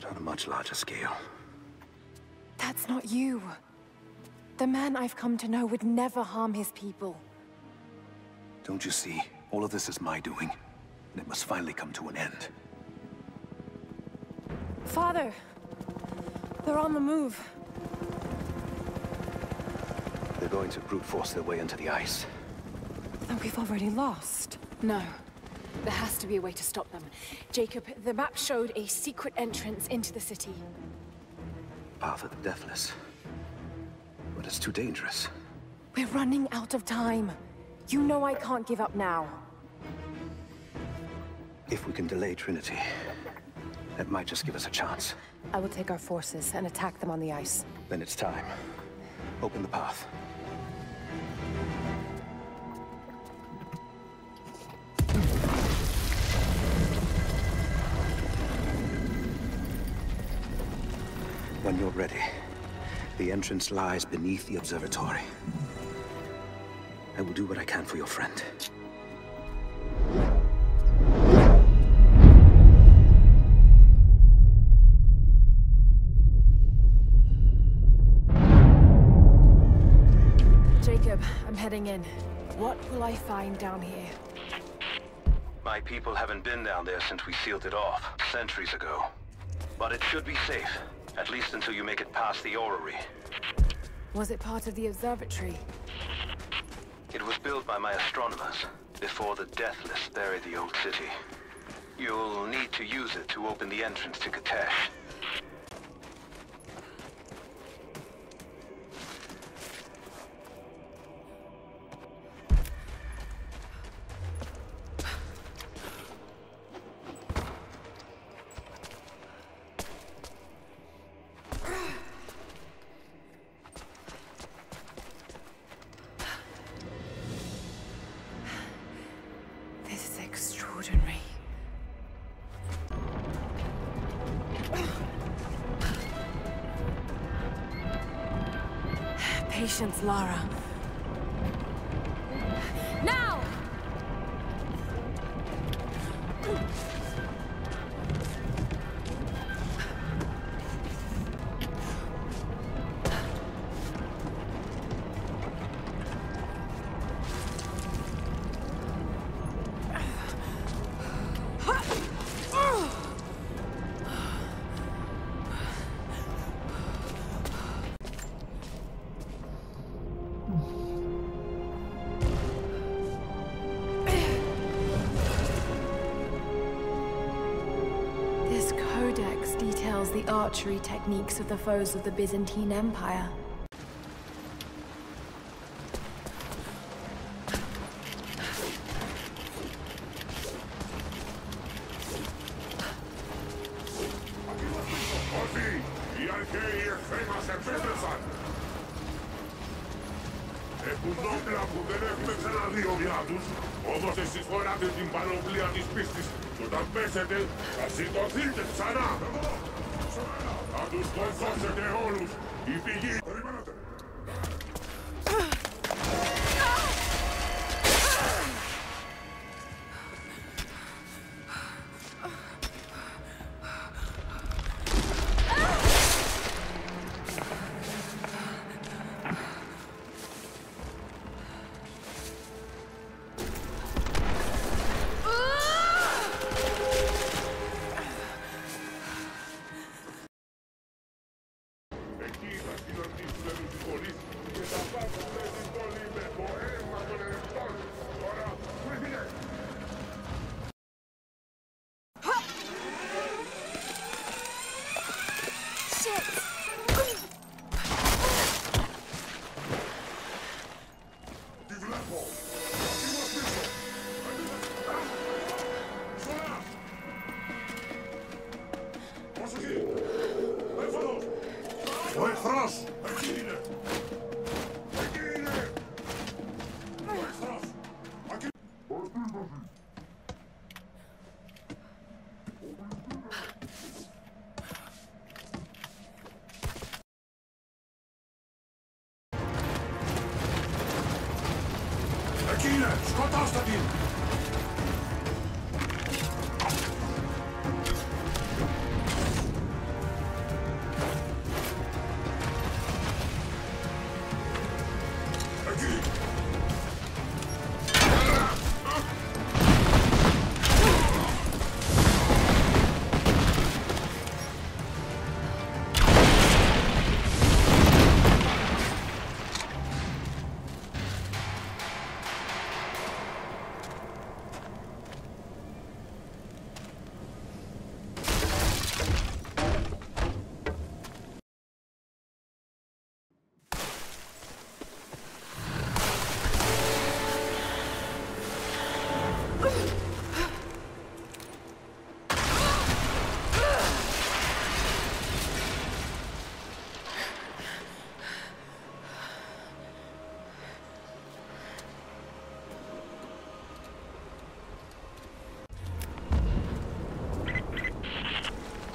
but on a much larger scale. That's not you. The man I've come to know would never harm his people. Don't you see? All of this is my doing, and it must finally come to an end. Father! They're on the move. They're going to brute force their way into the ice. Then we've already lost. No. There has to be a way to stop them. Jacob, the map showed a secret entrance into the city. Path of the Deathless. But it's too dangerous. We're running out of time. You know I can't give up now. If we can delay Trinity, that might just give us a chance. I will take our forces and attack them on the ice. Then it's time. Open the path. When you're ready, the entrance lies beneath the observatory. I will do what I can for your friend. Jacob, I'm heading in. What will I find down here? My people haven't been down there since we sealed it off, centuries ago. But it should be safe, at least until you make it past the orrery. Was it part of the observatory? It was built by my astronomers, before the Deathless buried the old city. You'll need to use it to open the entrance to Kitezh. Patience, Lara. Now! The archery techniques of the foes of the Byzantine Empire.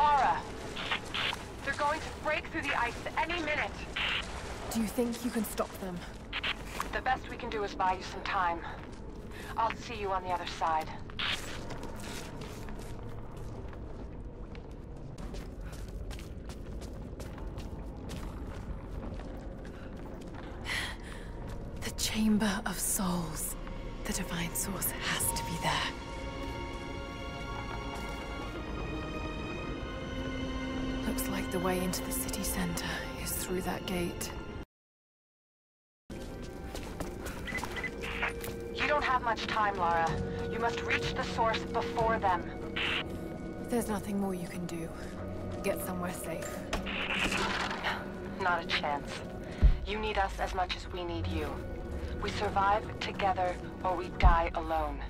Lara! They're going to break through the ice any minute. Do you think you can stop them? The best we can do is buy you some time. I'll see you on the other side. The Chamber of Souls. The Divine Source has to be there. Looks like the way into the city center is through that gate. You don't have much time, Lara. You must reach the source before them. There's nothing more you can do. Get somewhere safe. Not a chance. You need us as much as we need you. We survive together or we die alone.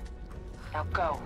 Now go.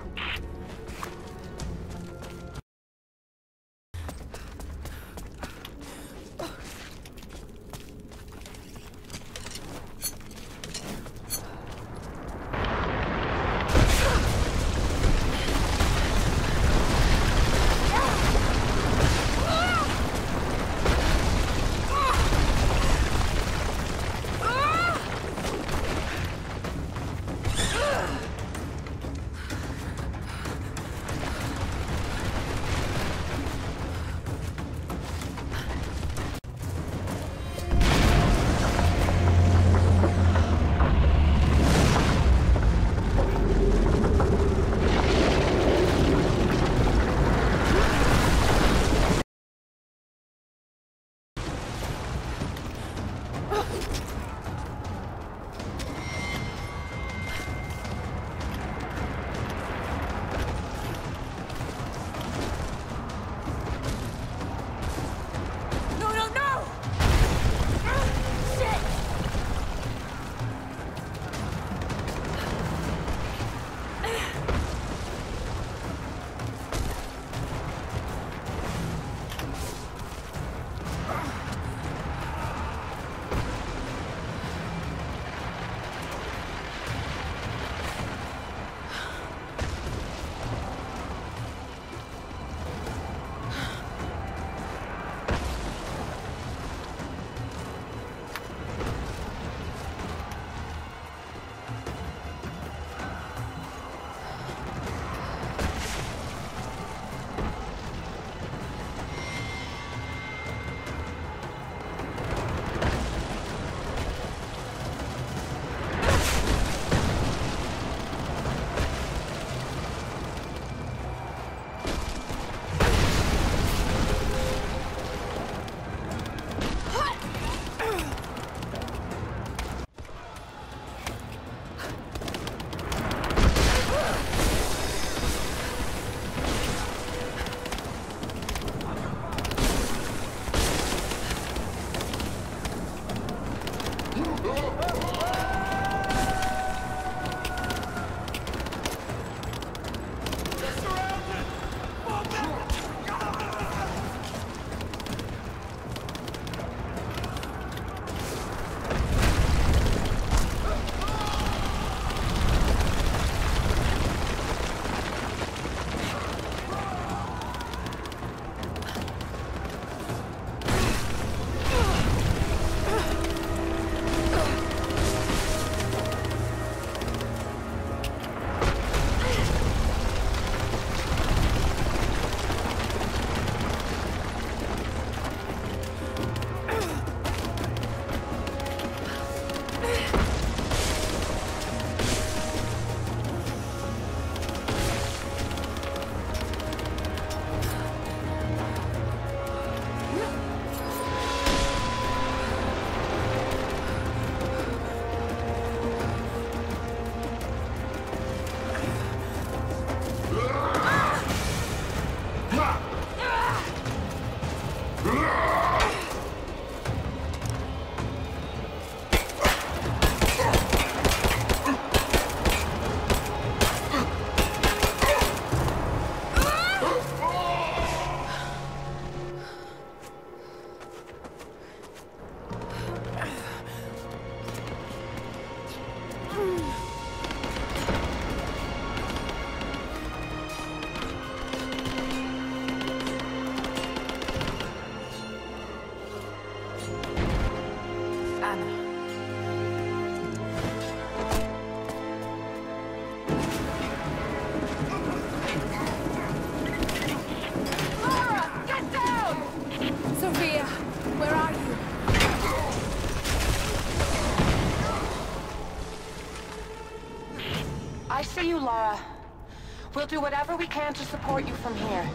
We'll do whatever we can to support you from here.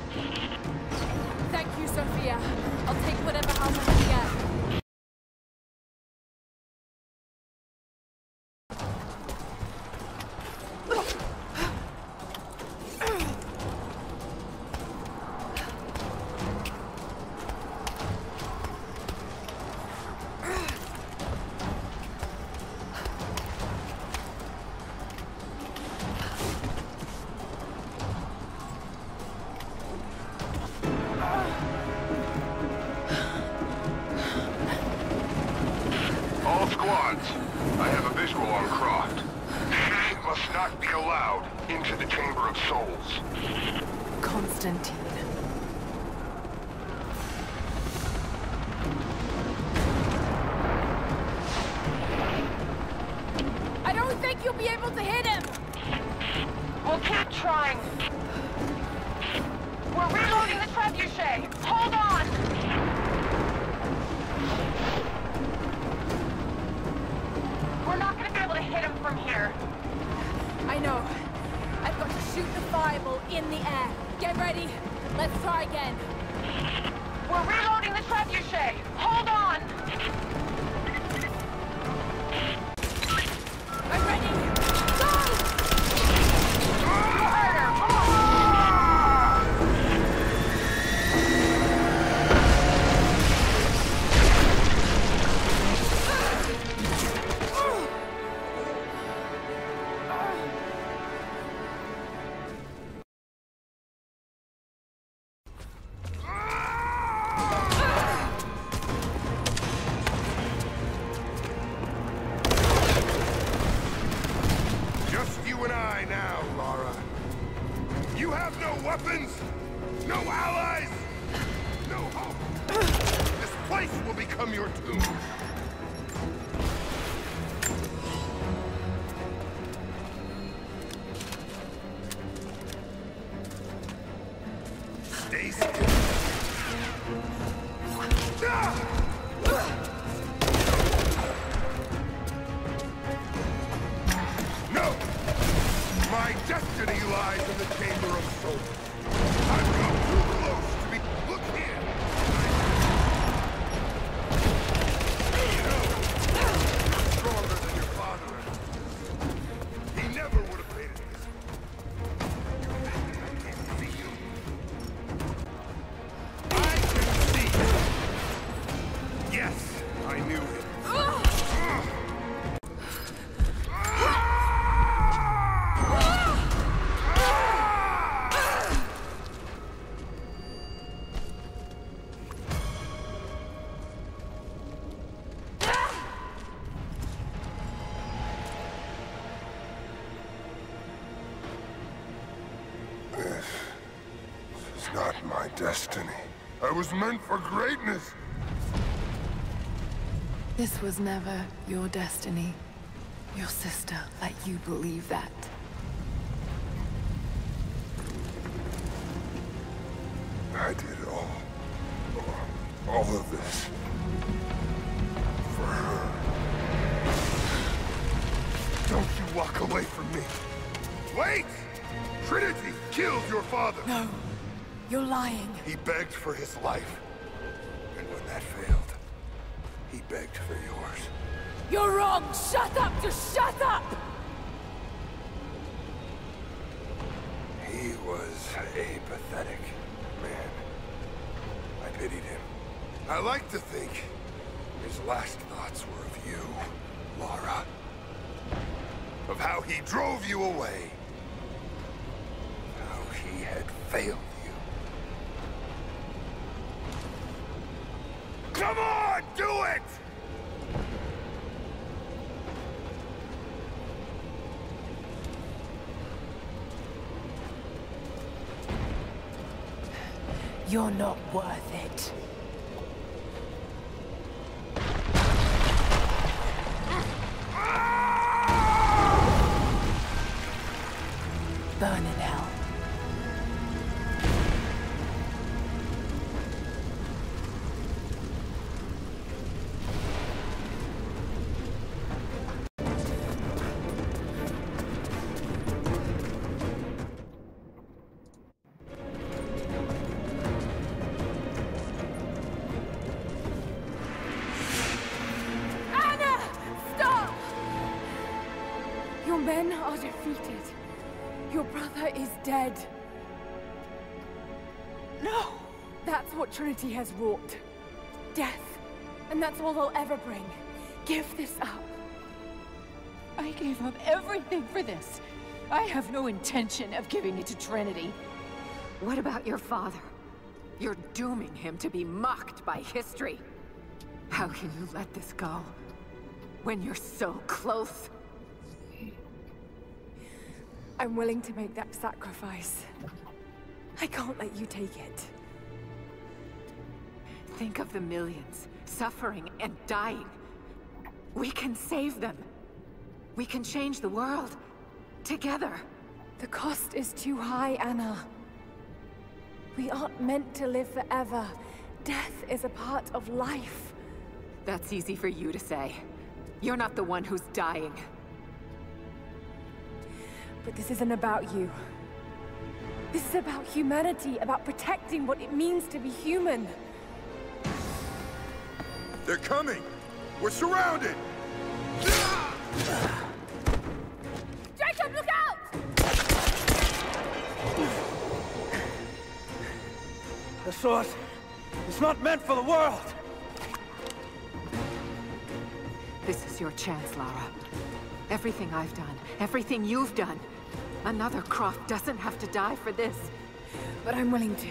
Thank you, Sophia. I'll take whatever help I can get. I was meant for greatness! This was never your destiny. Your sister let you believe that. I did all of this. For her. Don't you walk away from me! Wait! Trinity killed your father! No. You're lying. He begged for his life. And when that failed, he begged for yours. You're wrong! Shut up! Just shut up! He was a pathetic man. I pitied him. I like to think his last thoughts were of you, Lara. Of how he drove you away. How he had failed. Come on, do it! You're not worth it. Burn in hell. men are defeated. Your brother is dead. No! That's what Trinity has wrought. Death. And that's all they'll ever bring. Give this up. I gave up everything for this. I have no intention of giving it to Trinity. What about your father? You're dooming him to be mocked by history. How can you let this go? When you're so close? I'm willing to make that sacrifice. I can't let you take it. Think of the millions, suffering and dying. We can save them. We can change the world. Together. The cost is too high, Anna. We aren't meant to live forever. Death is a part of life. That's easy for you to say. You're not the one who's dying. But this isn't about you. This is about humanity, about protecting what it means to be human. They're coming! We're surrounded! Jacob, look out! The sword is not meant for the world! This is your chance, Lara. Everything I've done, everything you've done. Another Croft doesn't have to die for this. But I'm willing to.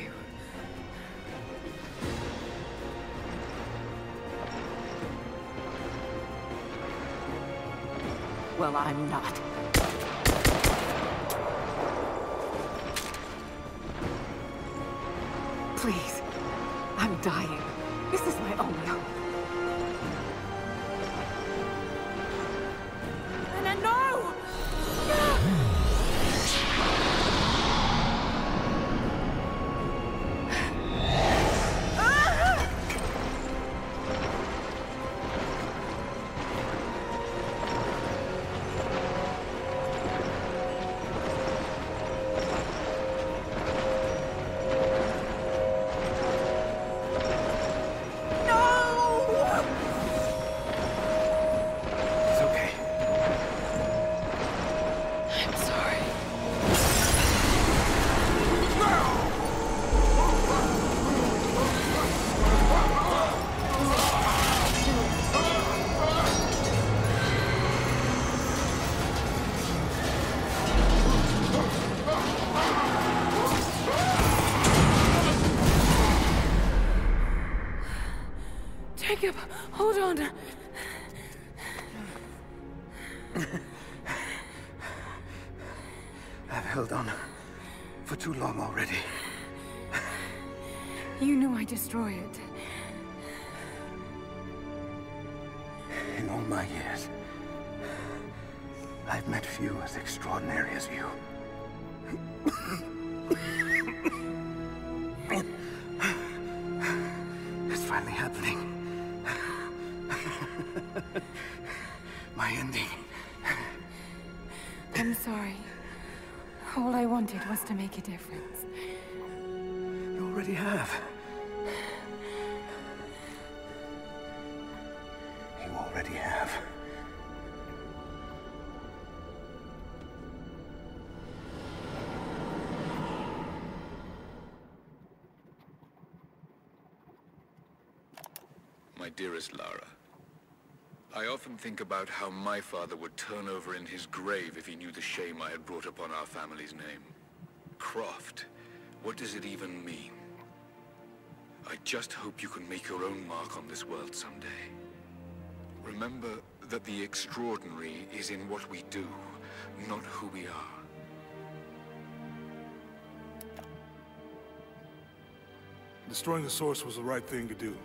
Well, I'm not. Please. I'm dying. This is my only hope. Jacob, hold on. I've held on for too long already. You knew I'd destroy it. In all my years, I've met few as extraordinary as you. It's finally happening. My ending. I'm sorry. All I wanted was to make a difference. You already have. You already have. My dearest Lara. I often think about how my father would turn over in his grave if he knew the shame I had brought upon our family's name. Croft, what does it even mean? I just hope you can make your own mark on this world someday. Remember that the extraordinary is in what we do, not who we are. Destroying the source was the right thing to do.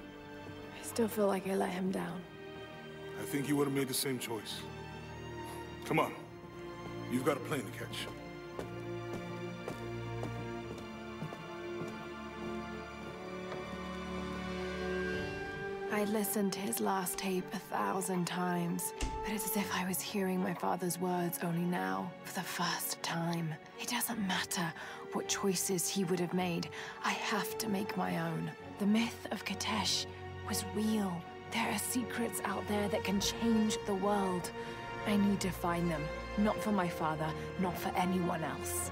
I still feel like I let him down. I think you would have made the same choice. Come on. You've got a plane to catch. I listened to his last tape 1,000 times, but it's as if I was hearing my father's words only now, for the first time. It doesn't matter what choices he would have made. I have to make my own. The myth of Kitezh was real. There are secrets out there that can change the world. I need to find them. Not for my father, not for anyone else.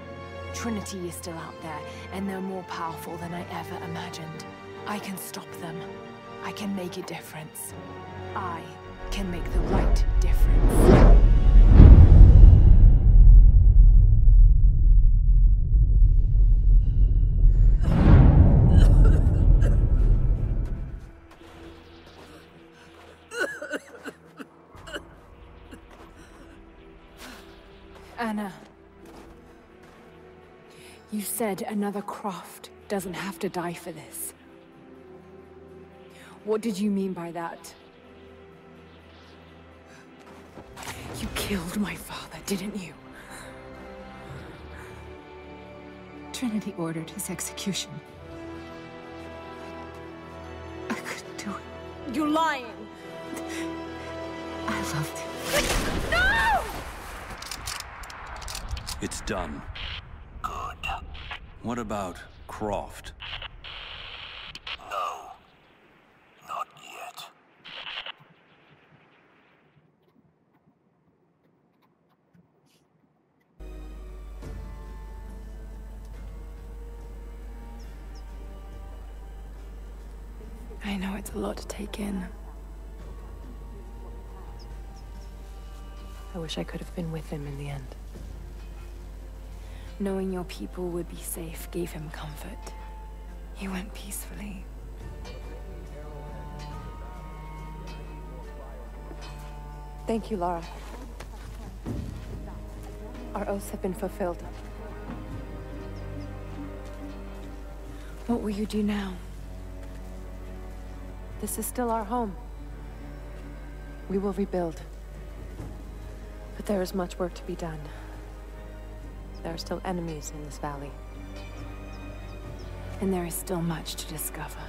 Trinity is still out there, and they're more powerful than I ever imagined. I can stop them. I can make a difference. I can make the right difference. Anna, you said another Croft doesn't have to die for this. What did you mean by that? You killed my father, didn't you? Trinity ordered his execution. I couldn't do it. You're lying! I loved him. No! It's done. Good. What about Croft? I know it's a lot to take in. I wish I could have been with him in the end. Knowing your people would be safe gave him comfort. He went peacefully. Thank you, Lara. Our oaths have been fulfilled. What will you do now? This is still our home. We will rebuild. But there is much work to be done. There are still enemies in this valley. And there is still much to discover.